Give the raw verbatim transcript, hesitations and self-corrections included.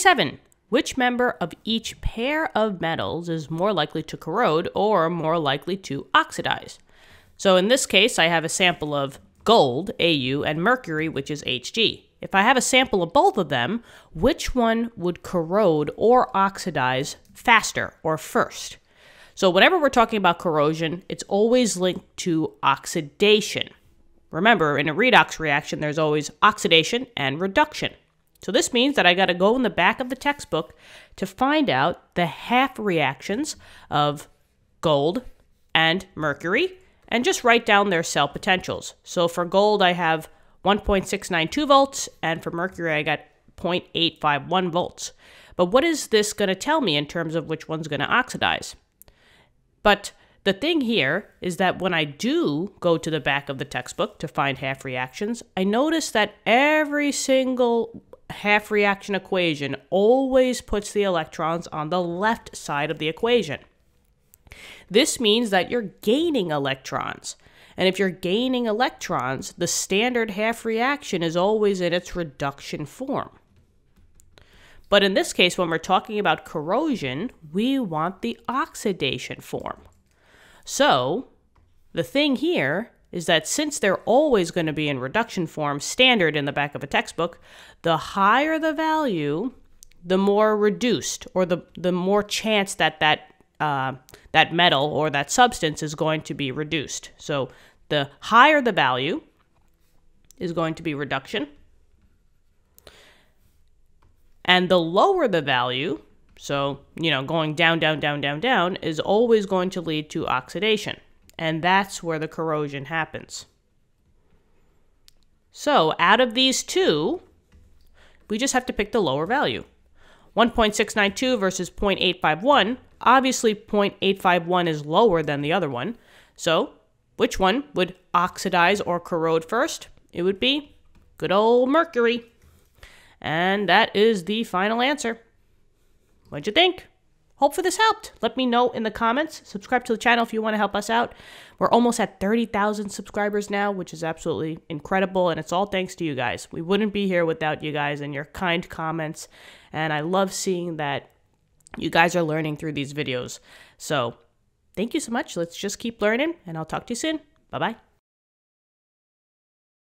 twenty-seven. Which member of each pair of metals is more likely to corrode or more likely to oxidize? So in this case, I have a sample of gold, Au, and mercury, which is Hg. If I have a sample of both of them, which one would corrode or oxidize faster or first? So whenever we're talking about corrosion, it's always linked to oxidation. Remember, in a redox reaction, there's always oxidation and reduction. So this means that I got to go in the back of the textbook to find out the half reactions of gold and mercury and just write down their cell potentials. So for gold, I have one point six nine two volts, and for mercury, I got zero point eight five one volts. But what is this going to tell me in terms of which one's going to oxidize? But the thing here is that when I do go to the back of the textbook to find half reactions, I notice that every single half reaction equation always puts the electrons on the left side of the equation. This means that you're gaining electrons. And if you're gaining electrons, the standard half reaction is always in its reduction form. But in this case, when we're talking about corrosion, we want the oxidation form. So the thing here is that since they're always going to be in reduction form, standard in the back of a textbook, the higher the value, the more reduced, or the, the more chance that that Uh, that metal or that substance is going to be reduced. So the higher the value is going to be reduction, and the lower the value, so, you know, going down, down, down, down, down, is always going to lead to oxidation. And that's where the corrosion happens. So out of these two, we just have to pick the lower value. one point six nine two versus zero point eight five one. Obviously, zero point eight five one is lower than the other one. So which one would oxidize or corrode first? It would be good old mercury. And that is the final answer. What'd you think? Hope for this helped. Let me know in the comments. Subscribe to the channel if you want to help us out. We're almost at thirty thousand subscribers now, which is absolutely incredible. And it's all thanks to you guys. We wouldn't be here without you guys and your kind comments. And I love seeing that you guys are learning through these videos. So thank you so much. Let's just keep learning, and I'll talk to you soon. Bye-bye.